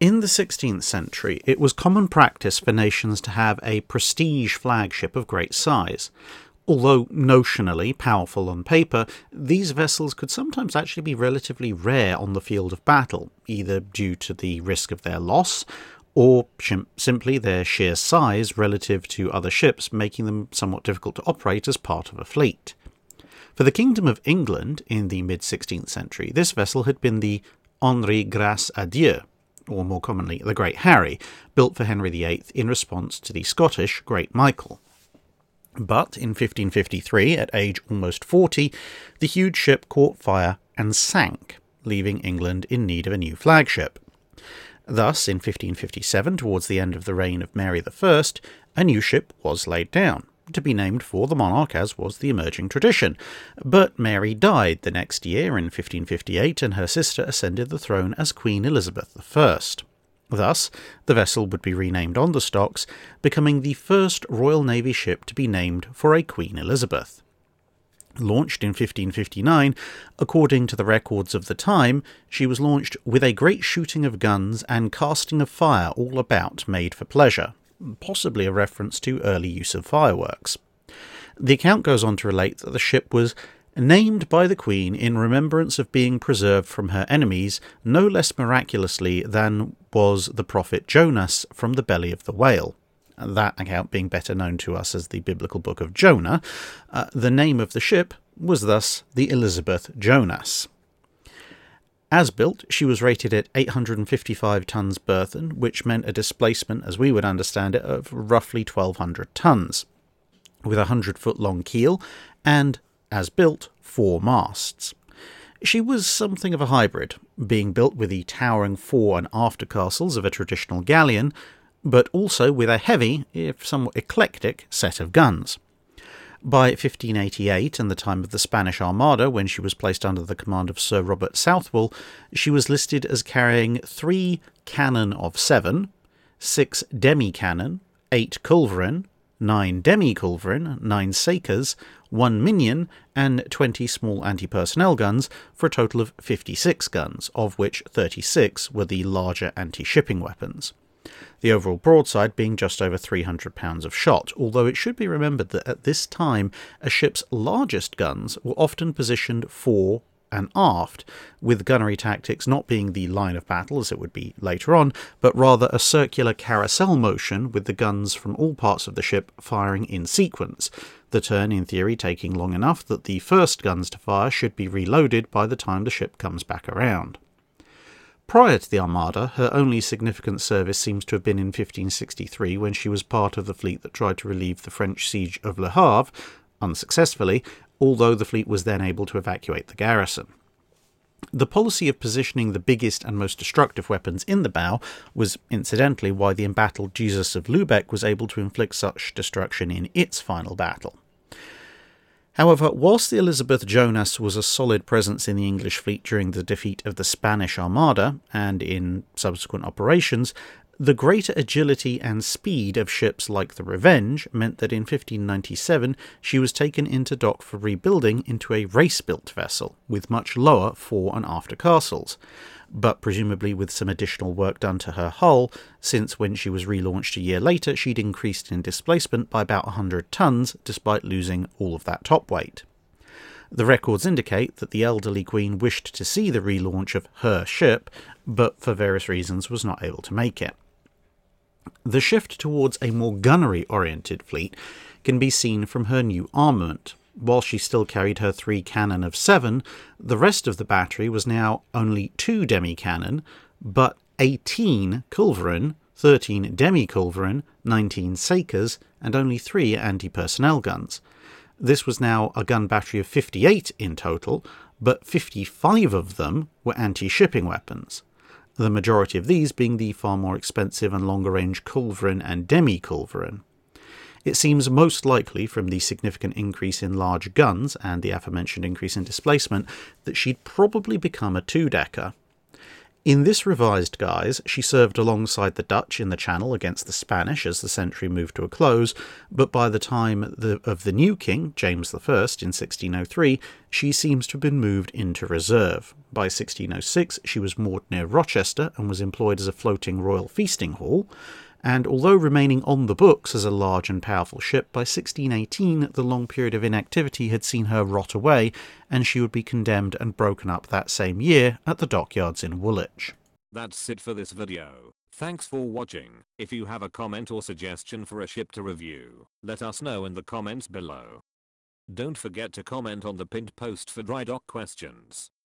In the 16th century, it was common practice for nations to have a prestige flagship of great size. Although notionally powerful on paper, these vessels could sometimes actually be relatively rare on the field of battle, either due to the risk of their loss, or simply their sheer size relative to other ships, making them somewhat difficult to operate as part of a fleet. For the Kingdom of England in the mid-16th century, this vessel had been the Henry Grace a Dieu, or more commonly the Great Harry, built for Henry VIII in response to the Scottish Great Michael. But in 1553, at age almost 40, the huge ship caught fire and sank, leaving England in need of a new flagship. Thus, in 1557, towards the end of the reign of Mary I, a new ship was laid down, to be named for the monarch, as was the emerging tradition. But Mary died the next year in 1558, and her sister ascended the throne as Queen Elizabeth I. Thus, the vessel would be renamed on the stocks, becoming the first Royal Navy ship to be named for a Queen Elizabeth. Launched in 1559, according to the records of the time, she was launched with a great shooting of guns and casting of fire all about made for pleasure, possibly a reference to early use of fireworks. The account goes on to relate that the ship was named by the Queen in remembrance of being preserved from her enemies no less miraculously than was the prophet Jonas from the belly of the whale. That account being better known to us as the biblical book of Jonah, the name of the ship was thus the Elizabeth Jonas. As built, she was rated at 855 tons burthen, which meant a displacement, as we would understand it, of roughly 1,200 tons, with a 100-foot-long keel and, as built, 4 masts. She was something of a hybrid, being built with the towering fore and after castles of a traditional galleon, but also with a heavy, if somewhat eclectic, set of guns. By 1588, and the time of the Spanish Armada, when she was placed under the command of Sir Robert Southwell, she was listed as carrying 3 cannon of 7, 6 demi-cannon, 8 culverin, 9 demi-culverin, 9 sakers, 1 minion, and 20 small anti-personnel guns, for a total of 56 guns, of which 36 were the larger anti-shipping weapons. The overall broadside being just over 300 pounds of shot, although it should be remembered that at this time a ship's largest guns were often positioned fore and aft, with gunnery tactics not being the line of battle as it would be later on, but rather a circular carousel motion with the guns from all parts of the ship firing in sequence, the turn in theory taking long enough that the first guns to fire should be reloaded by the time the ship comes back around. Prior to the Armada, her only significant service seems to have been in 1563, when she was part of the fleet that tried to relieve the French siege of Le Havre, unsuccessfully, although the fleet was then able to evacuate the garrison. The policy of positioning the biggest and most destructive weapons in the bow was incidentally why the embattled Jesus of Lübeck was able to inflict such destruction in its final battle. However, whilst the Elizabeth Jonas was a solid presence in the English fleet during the defeat of the Spanish Armada and in subsequent operations, the greater agility and speed of ships like the Revenge meant that in 1597 she was taken into dock for rebuilding into a race-built vessel with much lower fore and after castles, but presumably with some additional work done to her hull, since when she was relaunched a year later she'd increased in displacement by about 100 tons despite losing all of that top weight. The records indicate that the elderly Queen wished to see the relaunch of her ship, but for various reasons was not able to make it. The shift towards a more gunnery-oriented fleet can be seen from her new armament. While she still carried her 3 cannon of 7, the rest of the battery was now only 2 demi-cannon, but 18 culverin, 13 demi-culverin, 19 sakers, and only 3 anti-personnel guns. This was now a gun battery of 58 in total, but 55 of them were anti-shipping weapons, the majority of these being the far more expensive and longer-range culverin and demi-culverin. It seems most likely, from the significant increase in large guns and the aforementioned increase in displacement, that she'd probably become a two-decker. In this revised guise, she served alongside the Dutch in the Channel against the Spanish as the century moved to a close, but by the time of the new king, James I, in 1603, she seems to have been moved into reserve. By 1606, she was moored near Rochester and was employed as a floating royal feasting hall, and although remaining on the books as a large and powerful ship, by 1618 the long period of inactivity had seen her rot away, and she would be condemned and broken up that same year at the dockyards in Woolwich. That's it for this video. Thanks for watching. If you have a comment or suggestion for a ship to review, let us know in the comments below. Don't forget to comment on the pinned post for dry dock questions.